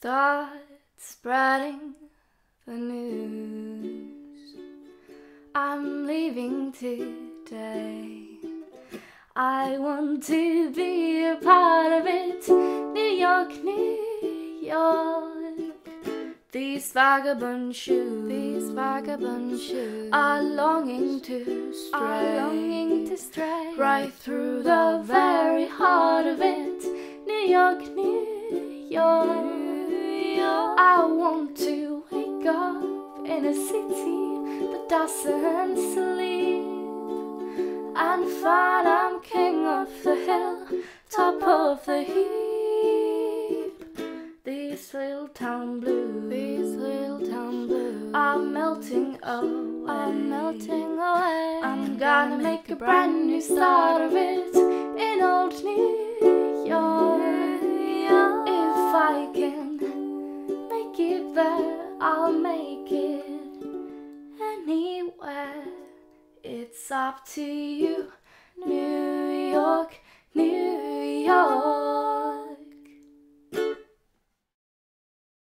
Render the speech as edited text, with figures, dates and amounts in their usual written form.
Start spreading the news. I'm leaving today. I want to be a part of it. New York, New York. These vagabond shoes are longing to stray right through the very heart of it. New York, New York. I want to wake up in a city that doesn't sleep and find I'm king of the hill, top of the heap. These little town blues are melting away, are melting away. I'm gonna make a brand new start of it in old New York. If I can give there, I'll make it anywhere. It's up to you, New